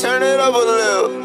turn it up a little.